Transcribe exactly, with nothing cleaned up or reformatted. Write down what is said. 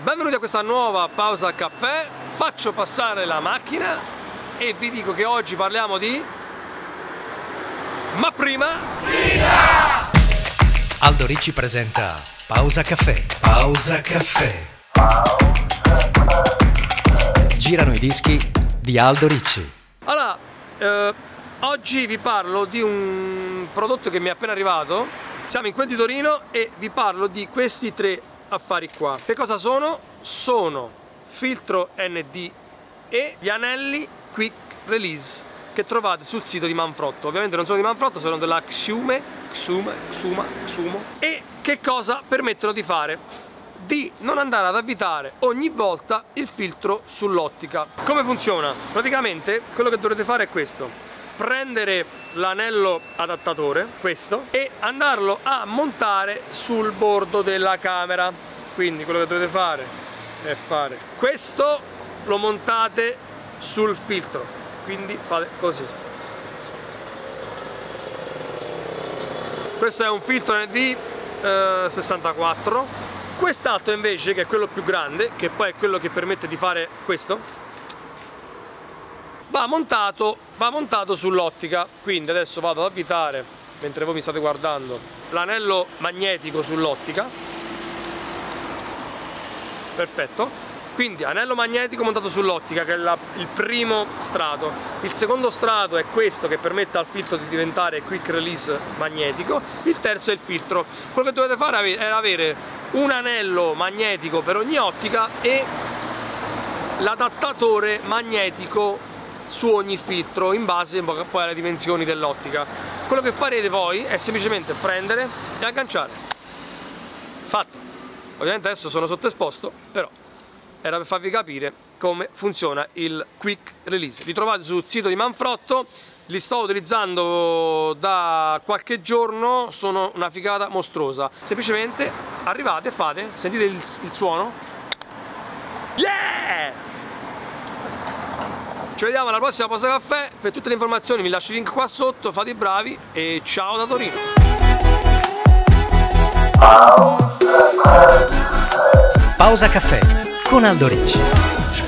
Benvenuti a questa nuova pausa caffè. Faccio passare la macchina e vi dico che oggi parliamo di... Ma prima... Figa! Aldo Ricci presenta Pausa Caffè. Pausa Caffè. Girano i dischi di Aldo Ricci. Allora, eh, oggi vi parlo di un prodotto che mi è appena arrivato. Siamo in Quenti Torino e vi parlo di questi tre affari qua. Che cosa sono? Sono filtro N D e gli anelli quick release che trovate sul sito di Manfrotto. Ovviamente non sono di Manfrotto, sono della Xume, Xume, Xuma, Xumo. E che cosa permettono di fare? Di non andare ad avvitare ogni volta il filtro sull'ottica. Come funziona? Praticamente quello che dovrete fare è questo: prendere l'anello adattatore, questo, e andarlo a montare sul bordo della camera. Quindi quello che dovete fare è fare questo, lo montate sul filtro, quindi fate così. Questo è un filtro N D eh, sessantaquattro, quest'altro invece, che è quello più grande, che poi è quello che permette di fare questo, Va montato, va montato sull'ottica. Quindi adesso vado ad avvitare, mentre voi mi state guardando, l'anello magnetico sull'ottica. Perfetto. Quindi anello magnetico montato sull'ottica, che è la, il primo strato. Il secondo strato è questo, che permette al filtro di diventare quick release magnetico. Il terzo è il filtro. Quello che dovete fare è avere un anello magnetico per ogni ottica e l'adattatore magnetico su ogni filtro, in base poi alle dimensioni dell'ottica. Quello che farete poi è semplicemente prendere e agganciare. Fatto. Ovviamente adesso sono sottoesposto, però era per farvi capire come funziona il quick release. Li trovate sul sito di Manfrotto, li sto utilizzando da qualche giorno, sono una figata mostruosa. Semplicemente arrivate e fate, sentite il, il suono. Yeah! Ci vediamo alla prossima Pausa Caffè. Per tutte le informazioni vi lascio il link qua sotto, fate i bravi e ciao da Torino. Pausa Caffè con Aldo Ricci.